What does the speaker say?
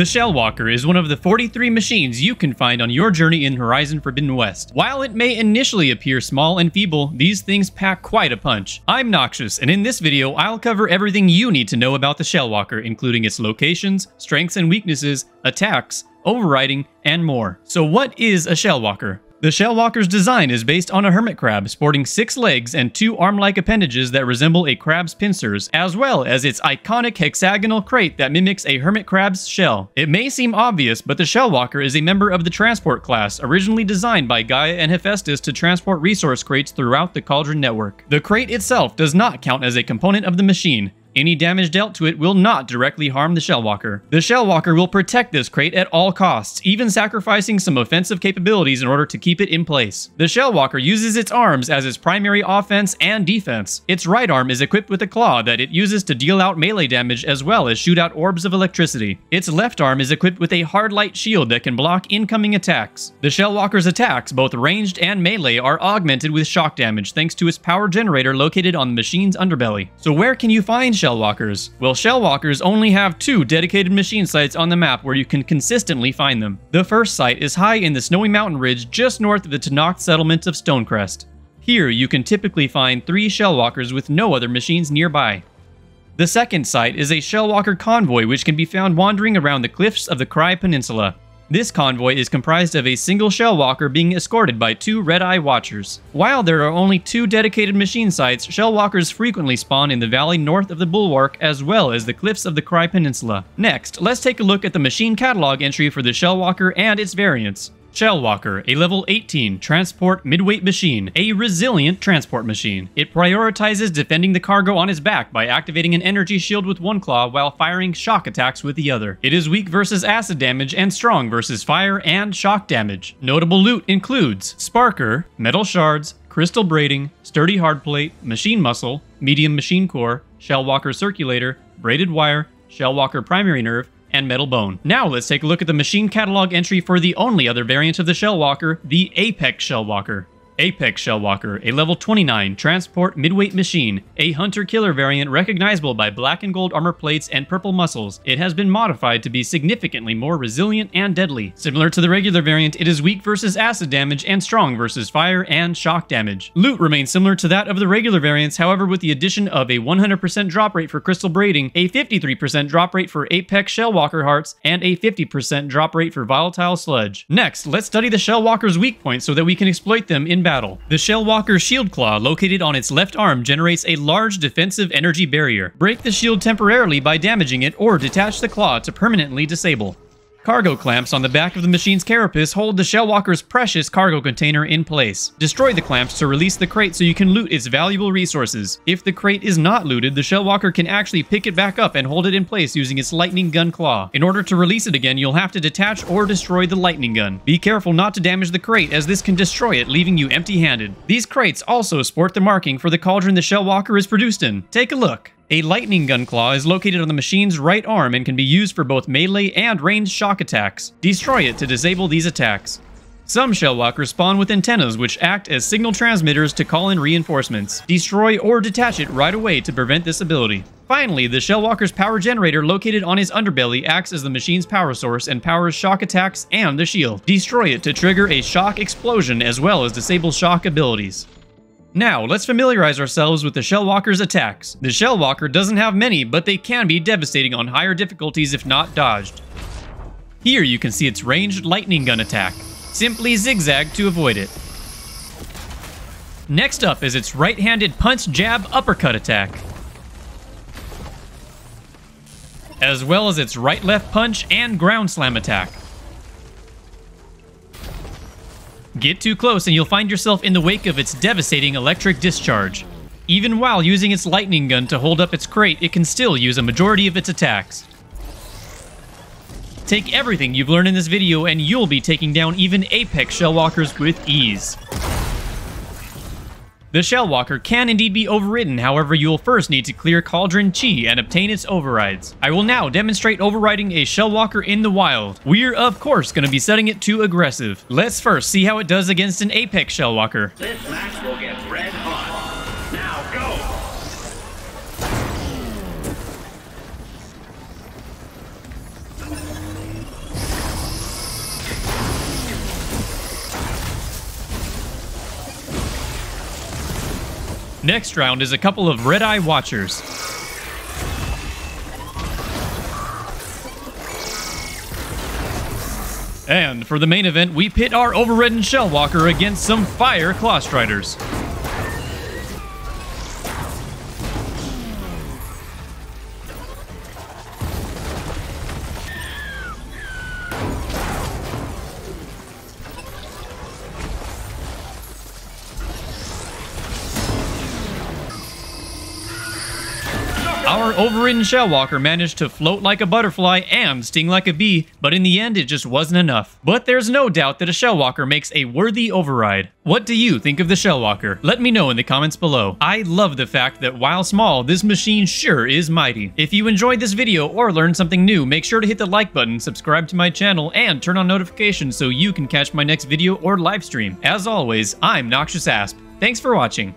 The Shell-Walker is one of the 43 machines you can find on your journey in Horizon Forbidden West. While it may initially appear small and feeble, these things pack quite a punch. I'm Noxious, and in this video, I'll cover everything you need to know about the Shell-Walker, including its locations, strengths and weaknesses, attacks, overriding, and more. So what is a Shell-Walker? The Shell-Walker's design is based on a hermit crab, sporting 6 legs and 2 arm-like appendages that resemble a crab's pincers, as well as its iconic hexagonal crate that mimics a hermit crab's shell. It may seem obvious, but the Shell-Walker is a member of the transport class, originally designed by Gaia and Hephaestus to transport resource crates throughout the Cauldron network. The crate itself does not count as a component of the machine. Any damage dealt to it will not directly harm the Shell-Walker. The Shell-Walker will protect this crate at all costs, even sacrificing some offensive capabilities in order to keep it in place. The Shell-Walker uses its arms as its primary offense and defense. Its right arm is equipped with a claw that it uses to deal out melee damage as well as shoot out orbs of electricity. Its left arm is equipped with a hard light shield that can block incoming attacks. The Shell-Walker's attacks, both ranged and melee, are augmented with shock damage thanks to its power generator located on the machine's underbelly. So where can you find Shell-Walkers? Well, Shell-Walkers only have 2 dedicated machine sites on the map where you can consistently find them. The first site is high in the snowy mountain ridge just north of the Tenakth settlement of Stonecrest. Here, you can typically find 3 Shell-Walkers with no other machines nearby. The second site is a Shell-Walker convoy which can be found wandering around the cliffs of the Cry Peninsula. This convoy is comprised of a single Shell-Walker being escorted by 2 Red Eye Watchers. While there are only 2 dedicated machine sites, Shell-Walkers frequently spawn in the valley north of the Bulwark as well as the cliffs of the Cry Peninsula. Next, let's take a look at the machine catalog entry for the Shell-Walker and its variants. Shell-Walker, a level 18 transport midweight machine, a resilient transport machine. It prioritizes defending the cargo on its back by activating an energy shield with one claw while firing shock attacks with the other. It is weak versus acid damage and strong versus fire and shock damage. Notable loot includes Sparker, Metal Shards, Crystal Braiding, Sturdy Hardplate, Machine Muscle, Medium Machine Core, Shell-Walker Circulator, Braided Wire, Shell-Walker Primary Nerve, and metal bone. Now let's take a look at the machine catalog entry for the only other variant of the Shell-Walker, the Apex Shell-Walker. Apex Shell-Walker, a level 29 transport midweight machine, a hunter-killer variant recognizable by black and gold armor plates and purple muscles. It has been modified to be significantly more resilient and deadly. Similar to the regular variant, it is weak versus acid damage and strong versus fire and shock damage. Loot remains similar to that of the regular variants, however with the addition of a 100% drop rate for Crystal Braiding, a 53% drop rate for Apex Shell-Walker hearts, and a 50% drop rate for Volatile Sludge. Next, let's study the Shell-Walker's weak points so that we can exploit them in battle. The Shell-Walker's shield claw located on its left arm generates a large defensive energy barrier. Break the shield temporarily by damaging it or detach the claw to permanently disable. Cargo clamps on the back of the machine's carapace hold the Shell-Walker's precious cargo container in place. Destroy the clamps to release the crate so you can loot its valuable resources. If the crate is not looted, the Shell-Walker can actually pick it back up and hold it in place using its lightning gun claw. In order to release it again, you'll have to detach or destroy the lightning gun. Be careful not to damage the crate as this can destroy it, leaving you empty-handed. These crates also sport the marking for the cauldron the Shell-Walker is produced in. Take a look. A lightning gun claw is located on the machine's right arm and can be used for both melee and ranged shock attacks. Destroy it to disable these attacks. Some Shell-Walkers spawn with antennas which act as signal transmitters to call in reinforcements. Destroy or detach it right away to prevent this ability. Finally, the Shell-Walker's power generator located on his underbelly acts as the machine's power source and powers shock attacks and the shield. Destroy it to trigger a shock explosion as well as disable shock abilities. Now, let's familiarize ourselves with the Shell-Walker's attacks. The Shell-Walker doesn't have many, but they can be devastating on higher difficulties if not dodged. Here you can see its ranged lightning gun attack. Simply zigzag to avoid it. Next up is its right-handed punch-jab uppercut attack, as well as its right-left punch and ground slam attack. Get too close and you'll find yourself in the wake of its devastating electric discharge. Even while using its lightning gun to hold up its crate, it can still use a majority of its attacks. Take everything you've learned in this video and you'll be taking down even Apex Shell-Walkers with ease. The Shell-Walker can indeed be overridden, however you will first need to clear Cauldron Chi and obtain its overrides. I will now demonstrate overriding a Shell-Walker in the wild. We're of course going to be setting it to aggressive. Let's first see how it does against an Apex Shell-Walker. This match will get red hot. Now go! next round is a couple of Red Eye Watchers. And for the main event, we pit our overridden Shell-Walker against some Fire Claw Striders. Our overridden Shell-Walker managed to float like a butterfly and sting like a bee, but in the end it just wasn't enough. But there's no doubt that a Shell-Walker makes a worthy override. What do you think of the Shell-Walker? Let me know in the comments below. I love the fact that while small, this machine sure is mighty. If you enjoyed this video or learned something new, make sure to hit the like button, subscribe to my channel, and turn on notifications so you can catch my next video or live stream. As always, I'm Noxious Asp. Thanks for watching.